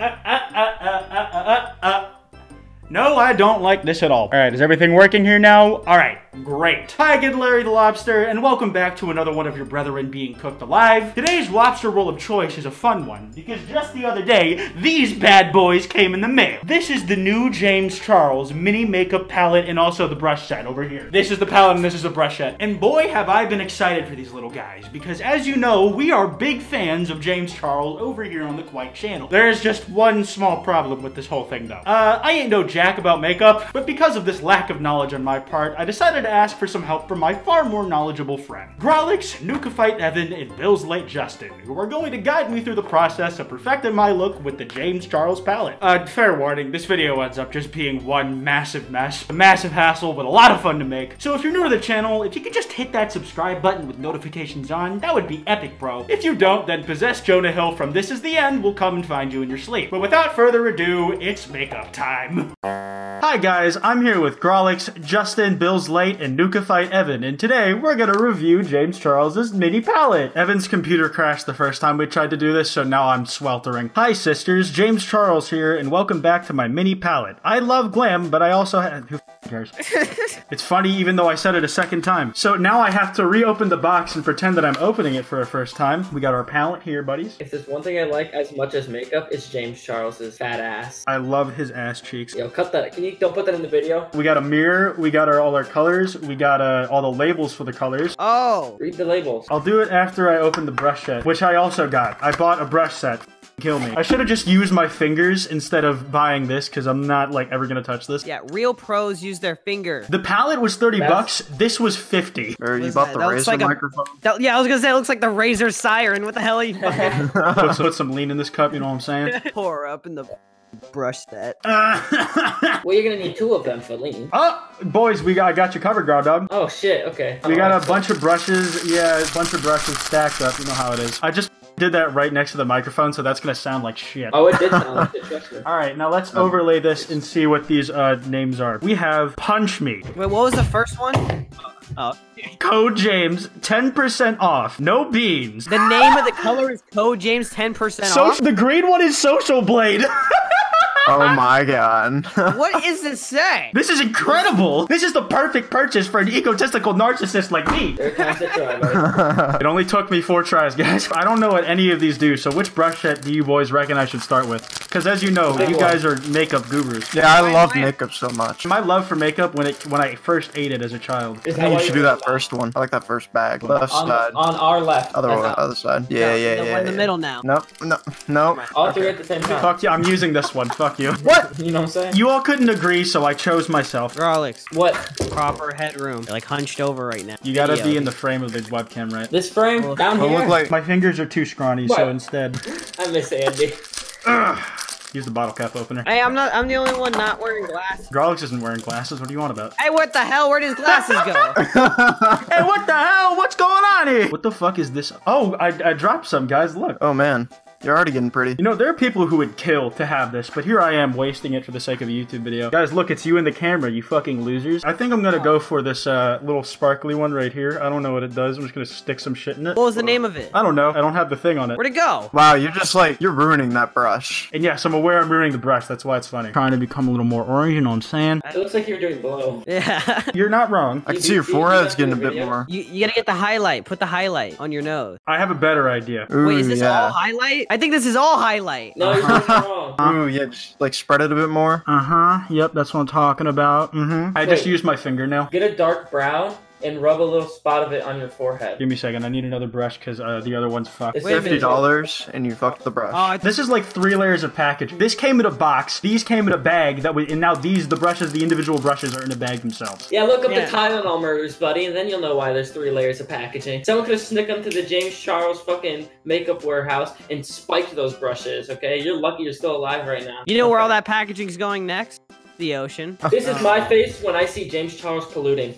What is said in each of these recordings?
No, I don't like this at all. All right, is everything working here now? All right, great. Hi again, Larry the Lobster, and welcome back to another one of your brethren being cooked alive. Today's lobster roll of choice is a fun one, because just the other day, these bad boys came in the mail. This is the new James Charles mini makeup palette and also the brush set over here. This is the palette and this is the brush set. And boy, have I been excited for these little guys, because as you know, we are big fans of James Charles over here on the Kwite channel. There's just one small problem with this whole thing, though. I ain't no jack about makeup, but because of this lack of knowledge on my part, I decided to ask for some help from my far more knowledgeable friend, Grawlix, Nukafight Evan, and Bill's Late Justin, who are going to guide me through the process of perfecting my look with the James Charles palette. Fair warning, this video ends up just being one massive mess, a massive hassle, but a lot of fun to make. So if you're new to the channel, if you could just hit that subscribe button with notifications on, that would be epic, bro. If you don't, then possessed Jonah Hill from This Is The End will come and find you in your sleep. But without further ado, it's makeup time. Hi guys, I'm here with Grawlix, Justin, Bill's Late, and Nukafight Evan, and today we're gonna review James Charles's mini palette. Evan's computer crashed the first time we tried to do this, so now I'm sweltering. Hi sisters, James Charles here, and welcome back to my mini palette. I love glam, but I also have... who cares? It's funny even though I said it a second time. So now I have to reopen the box and pretend that I'm opening it for a first time. We got our palette here, buddies. If there's one thing I like as much as makeup, it's James Charles's fat ass. I love his ass cheeks. Yo, cut that. Can you don't put that in the video? We got a mirror. We got all our colors. We got all the labels for the colors. Oh! Read the labels. I'll do it after I open the brush set, which I also got. I bought a brush set. Kill me. I should have just used my fingers instead of buying this, because I'm not, like, ever gonna touch this. Yeah, real pros use their finger. The palette was 30 bucks. This was 50. Or you bought the Razer microphone? Yeah, I was gonna say, it looks like the Razer Siren. What the hell are you fucking... put some lean in this cup, you know what I'm saying? Pour up in the... brush that. Well, you're gonna need two of them for lean. Oh, boys, I got you covered, Ground Dog. Oh shit, okay. We got a bunch of brushes. Yeah, a bunch of brushes stacked up. You know how it is. I just did that right next to the microphone, so that's gonna sound like shit. Oh, it did sound like shit. Trust me. All right, now let's overlay this and see what these names are. We have Punch Me. Wait, what was the first one? Code James, 10% off. No beans. The name of the color is Code James, 10% off. The green one is Social Blade. Oh my god. What is this say? This is incredible! This is the perfect purchase for an egotistical narcissist like me! It only took me 4 tries, guys. I don't know what any of these do, so which brush set do you boys reckon I should start with? Because as you know, you guys are makeup gurus. Yeah, I love makeup so much. My love for makeup when I first ate it as a child. I think you should do that first one. I like that first bag. Left side. On our left. Other side. Yeah, yeah, yeah. We're in the middle now. Nope, nope. All 3 at the same time. Fuck you, I'm using this one. Fuck you. What? You know what I'm saying? You all couldn't agree, so I chose myself. Grawlix. What? Proper headroom. You're like hunched over right now. You gotta be in the frame of the webcam, right? This frame? Well, down here? Like my fingers are too scrawny, so instead... I miss Andy. Use the bottle cap opener. Hey, I'm the only one not wearing glasses. Grawlix isn't wearing glasses. What do you want about? Hey, what the hell? Where does glasses go? Hey, what the hell? What's going on here? What the fuck is this? Oh, I dropped some, guys. Look. Oh, man. You're already getting pretty. You know, there are people who would kill to have this, but here I am wasting it for the sake of a YouTube video. Guys, look, it's you in the camera, you fucking losers. I think I'm gonna go for this little sparkly one right here. I don't know what it does. I'm just gonna stick some shit in it. What was the name of it? I don't know. I don't have the thing on it. Where'd it go? Wow, you're just like, you're ruining that brush. And yes, I'm aware I'm ruining the brush. That's why it's funny. Trying to become a little more orange, you know what I'm saying? It looks like you're doing blow. Yeah. You're not wrong. I can see your forehead's getting a bit more. You gotta get the highlight. Put the highlight on your nose. I have a better idea. Ooh, wait, is this all highlight? I think this is all highlight. No, you're wrong. Ooh, yeah, just like spread it a bit more. Yep, that's what I'm talking about. I just used my fingernail. Get a dark brown and rub a little spot of it on your forehead. Give me a second, I need another brush because the other one's fucked. It's $50 and you fucked the brush. Oh, this is like 3 layers of package. This came in a box, these came in a bag, and now these, the brushes, the individual brushes are in a bag themselves. Yeah, look up the Tylenol murders, buddy, and then you'll know why there's 3 layers of packaging. Someone could have snuck them to the James Charles fucking makeup warehouse and spiked those brushes, okay? You're lucky you're still alive right now. You know where all that packaging's going next? The ocean. This is my face when I see James Charles polluting.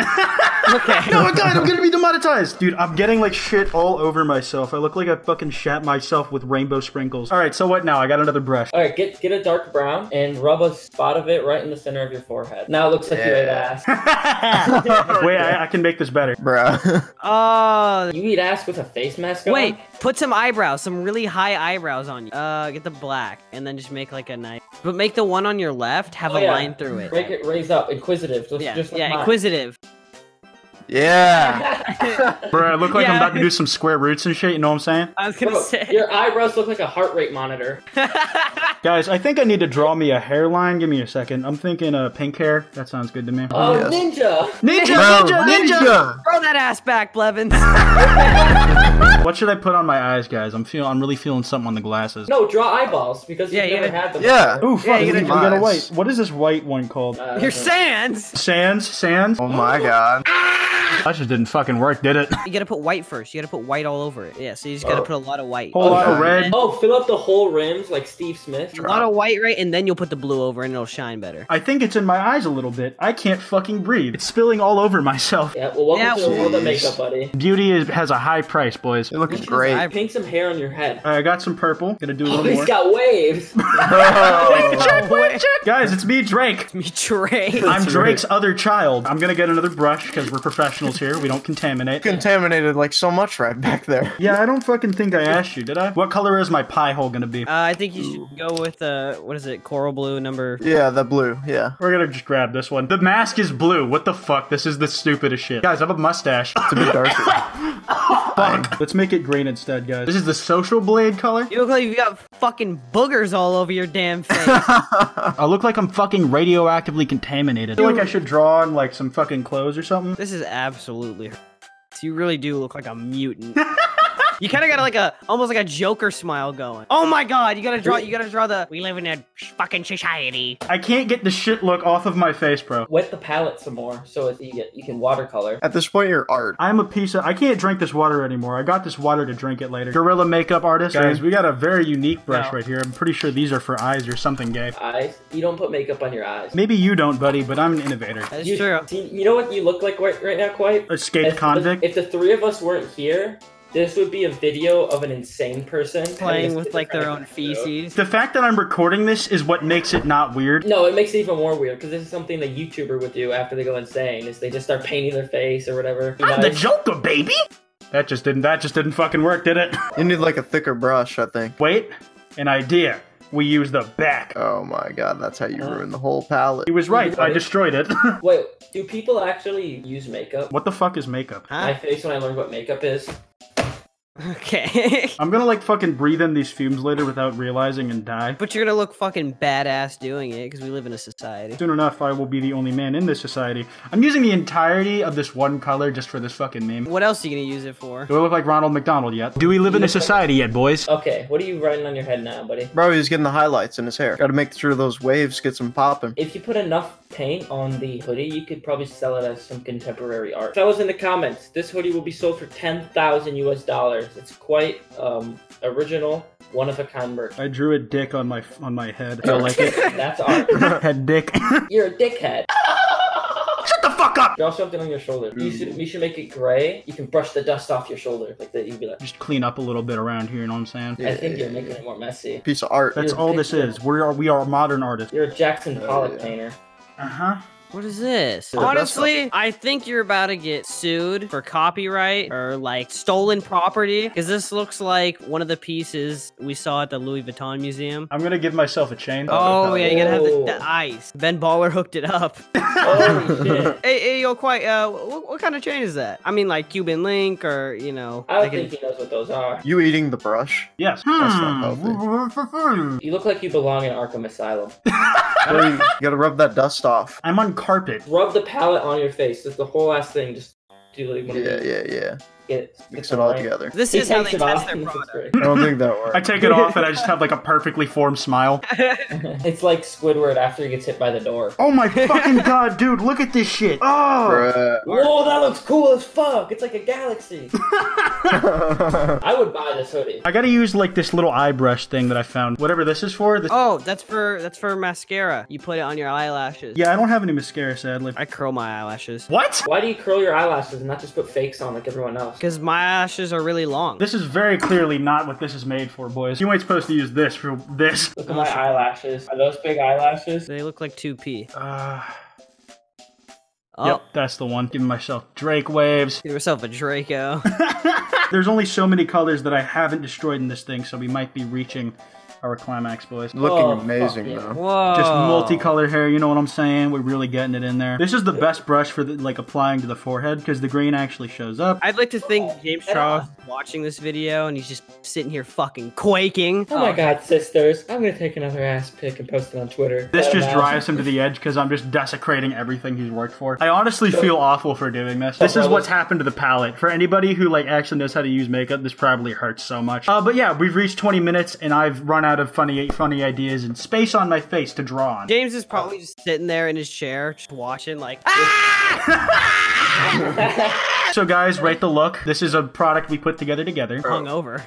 Okay. No, God, I'm gonna be demonetized. Dude, I'm getting like shit all over myself. I look like I fucking shat myself with rainbow sprinkles. Alright, so what now? I got another brush. Alright, get a dark brown and rub a spot of it right in the center of your forehead. Now it looks like you ate ass. Wait, I can make this better. Bro. You eat ass with a face mask on? Wait, put some eyebrows, some really high eyebrows on you. Get the black and then just make like a nice... But make the one on your left have a line through it. Make it raise up. Inquisitive. Just like mine. Inquisitive. Yeah. Bro, I look like I'm about to do some square roots and shit, you know what I'm saying? I was gonna say. Your eyebrows look like a heart rate monitor. Guys, I think I need to draw me a hairline. Give me a second. I'm thinking pink hair. That sounds good to me. Oh, yes. Ninja! Throw that ass back, Blevins. What should I put on my eyes, guys? I'm really feeling something on the glasses. No, draw eyeballs, because you've never had them. Yeah. Ooh, fuck, I'm gonna white. What is this white one called? Your sands! Sands? Oh my god. That just didn't fucking work, did it? You gotta put white first. You gotta put white all over it. Yeah, so you just gotta put a lot of white. Whole lot of red. Oh, fill up the whole rims like Steve Smith. A lot of white, right? And then you'll put the blue over and it'll shine better. I think it's in my eyes a little bit. I can't fucking breathe. It's spilling all over myself. Yeah, well, welcome to the world of makeup, buddy. Beauty has a high price, boys. It looks great. I pink some hair on your head. All right, I got some purple. Gonna do a little more. He's got waves. Check. Guys, it's me, Drake. It's me, Drake. I'm Drake's other child. I'm gonna get another brush because we're professionals here. We don't contaminate. Contaminated like so much right back there. Yeah, I don't fucking think I asked you, did I? What color is my pie hole gonna be? I think you should go with, what is it? Coral blue number... Yeah, the blue, yeah. We're gonna just grab this one. The mask is blue. What the fuck? This is the stupidest shit. Guys, I have a mustache. It's a bit darker. Fuck. Let's make it green instead, guys. This is the Social Blade color. You look like you got fucking boogers all over your damn face. I look like I'm fucking radioactively contaminated. I feel like I should draw on like some fucking clothes or something. This is absolutely... You really do look like a mutant. You kind of got like almost like a Joker smile going. Oh my god, you gotta draw the, we live in a fucking society. I can't get the shit look off of my face, bro. Wet the palette some more, so you can watercolor. At this point, you're art. I'm a piece of, I can't drink this water anymore. I got this water to drink it later. Gorilla makeup artist. Guys, we got a very unique brush right here. I'm pretty sure these are for eyes or something, gay. Eyes? You don't put makeup on your eyes. Maybe you don't, buddy, but I'm an innovator. That's true. You know what you look like right now, Kwite? Escaped convict. If the three of us weren't here, this would be a video of an insane person playing with like their own feces. The fact that I'm recording this is what makes it not weird. No, it makes it even more weird because this is something a YouTuber would do after they go insane. Is they just start painting their face or whatever. I'm the Joker, baby. That just didn't fucking work, did it? You need like a thicker brush, I think. Wait, an idea. We use the back. Oh my god, that's how you ruin the whole palette. He was right, I destroyed it. Wait, do people actually use makeup? What the fuck is makeup? Huh? My face when I learned what makeup is. Okay. I'm gonna like fucking breathe in these fumes later without realizing and die. But you're gonna look fucking badass doing it because we live in a society. Soon enough, I will be the only man in this society. I'm using the entirety of this one color just for this fucking meme. What else are you gonna use it for? Do I look like Ronald McDonald yet? Do we live in a society yet, boys? Okay, what are you writing on your head now, buddy? Bro, he's getting the highlights in his hair. Gotta make sure those waves get some popping. If you put enough paint on the hoodie, you could probably sell it as some contemporary art. Fellas in the comments, this hoodie will be sold for $10,000 US. It's quite original, one-of-a-kind merch. I drew a dick on my head. I like it. That's art. Head dick. You're a dickhead. Shut the fuck up! Draw something on your shoulder. You should make it gray. You can brush the dust off your shoulder. Like that, you'd be like... Just clean up a little bit around here, you know what I'm saying? Yeah, I think you're making it more messy. Piece of art. That's all this is. We are modern artists. You're a Jackson Pollock painter. Uh-huh. What is this? Honestly, I think you're about to get sued for copyright or like stolen property because this looks like one of the pieces we saw at the Louis Vuitton Museum. I'm gonna give myself a chain. Oh yeah, you gotta have the ice. Ben Baller hooked it up. Holy shit. Hey, yo, Kwite, what kind of chain is that? I mean, like Cuban Link or, you know. I don't think he knows what those are. You eating the brush? Yes. That's not healthy. You look like you belong in Arkham Asylum. You gotta rub that dust off. I'm on carpet. Rub the palette on your face. That's the whole ass thing. Just do like one of these. Yeah. Mix it all together. This is how they test their product. I don't think that works. I take it off and I just have like a perfectly formed smile. It's like Squidward after he gets hit by the door. Oh my fucking god, dude, look at this shit. Oh! Whoa, that looks cool as fuck. It's like a galaxy. I would buy this hoodie. I gotta use like this little eye brush thing that I found. Whatever this is for. This oh, that's for mascara. You put it on your eyelashes. Yeah, I don't have any mascara, sadly. I curl my eyelashes. What? Why do you curl your eyelashes and not just put fakes on like everyone else? Because my eyelashes are really long. This is very clearly not what this is made for, boys. You ain't supposed to use this for this. Look at my eyelashes. Are those big eyelashes? They look like 2P. Oh. Yep, that's the one. Giving myself Drake waves. Give yourself a Draco. There's only so many colors that I haven't destroyed in this thing, so we might be reaching our climax, boys. Looking amazing, though. Whoa. Just multicolored hair, you know what I'm saying? We're really getting it in there. This is the best brush for, like, applying to the forehead, because the green actually shows up. I'd like to think James Charles is watching this video, and he's just sitting here fucking quaking. Oh my god, sisters. I'm gonna take another ass pic and post it on Twitter. This just drives him to the edge, because I'm just desecrating everything he's worked for. I honestly feel awful for doing this. This is what's happened to the palette. For anybody who, like, actually knows how to use makeup, this probably hurts so much. But yeah, we've reached 20 minutes, and I've run out of funny ideas and space on my face to draw on. James is probably just sitting there in his chair, just watching like, So guys, rate the look. This is a product we put together. Hungover.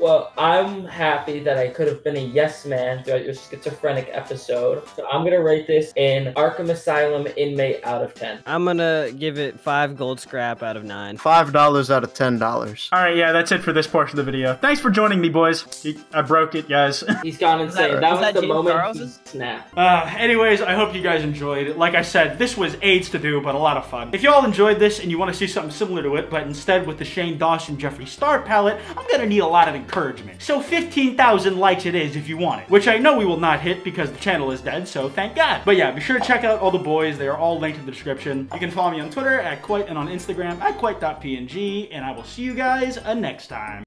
Well, I'm happy that I could have been a yes man throughout your schizophrenic episode. So I'm gonna rate this an Arkham Asylum inmate out of 10. I'm gonna give it 5 gold scrap out of 9. $5 out of $10. All right, yeah, that's it for this portion of the video. Thanks for joining me, boys. I broke it, guys. He's gone insane. That was the James moment he snapped. Anyways, I hope you guys enjoyed. Like I said, this was AIDS to do, but a lot of fun. If y'all enjoyed this and you want to see something similar to it, but instead with the Shane Dawson Jeffree Star palette, I'm gonna need a lot of encouragement. So 15,000 likes it is if you want it, which I know we will not hit because the channel is dead, so thank God. But yeah, be sure to check out all the boys. They are all linked in the description. You can follow me on Twitter at Kwite and on Instagram at Kwite.png, and I will see you guys next time.